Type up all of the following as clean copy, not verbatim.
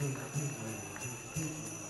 Piggy, piggy, piggy, piggy, piggy, piggy, piggy,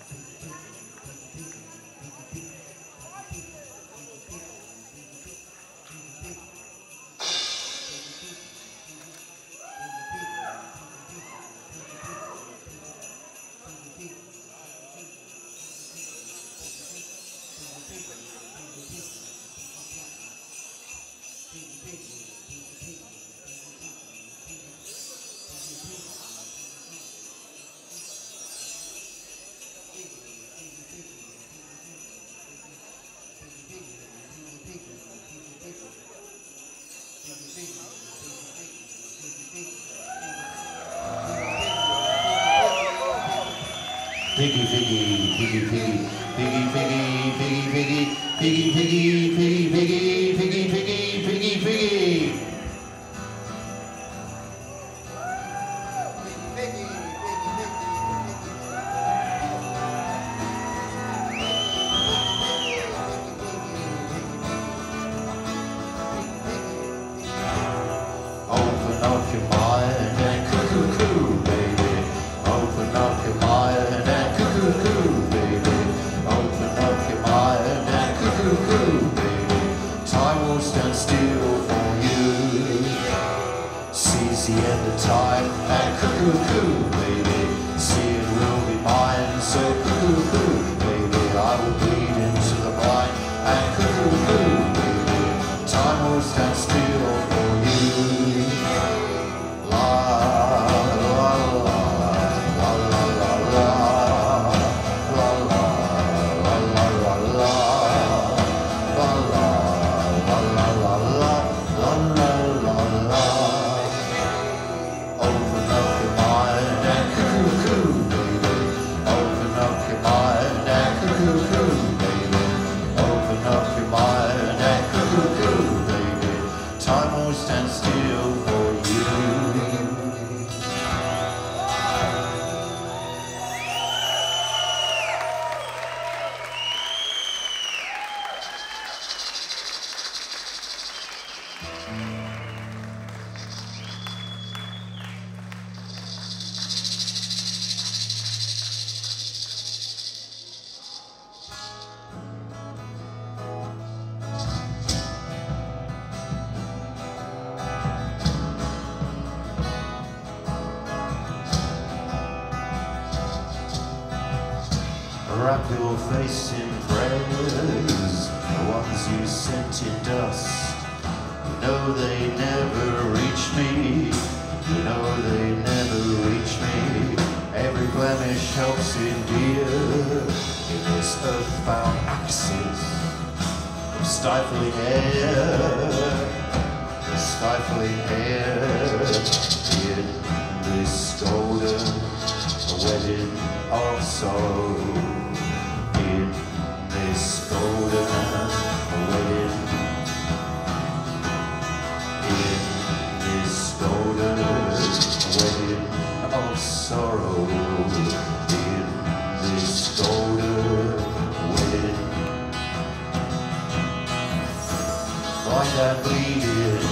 piggy, piggy, piggy, piggy, piggy, piggy, piggy, piggy. Open up your mind and coo coo coo, baby. Open up your mind. Stand still for you. Seize the end of time and cuckoo coo, baby. See, it will be mine, so cuckoo coo, baby. I will bleed into the blind and cuckoo coo, baby. Time will stand still for you. La. Wrap your face in prayers, the ones you sent in dust. You know they never reach me, you know they never reach me. Every blemish helps endear in this earthbound axis of stifling air, the stifling air. In this golden wedding of sorrow, this golden wedding, in this golden wedding of sorrow, in this golden wedding. Like I bleeding,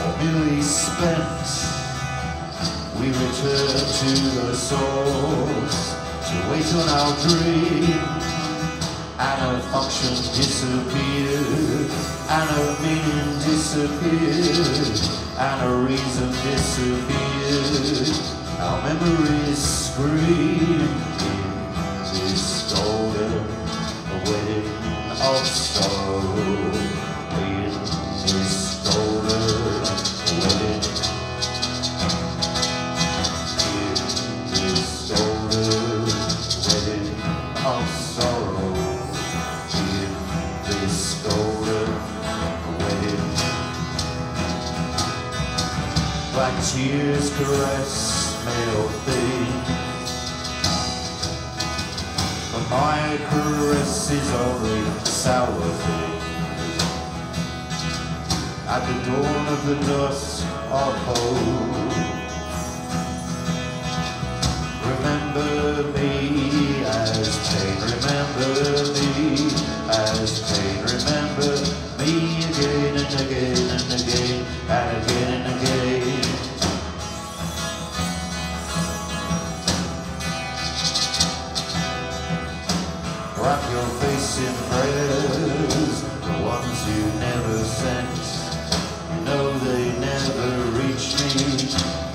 or merely spent, we return to the source to wait on our dream. And her function disappeared, and her meaning disappeared, and her reason disappeared. Our memories scream in this golden wedding of sorrow, in this golden wedding, in this golden wedding of sorrow. Black tears caress male things, but my caress is only sour things. At the dawn of the dust of hope, remember me as pain, remember me as pain, remember me again and again and again and again and again. thoughts in prayers, the ones you never sent. You know they never reach me.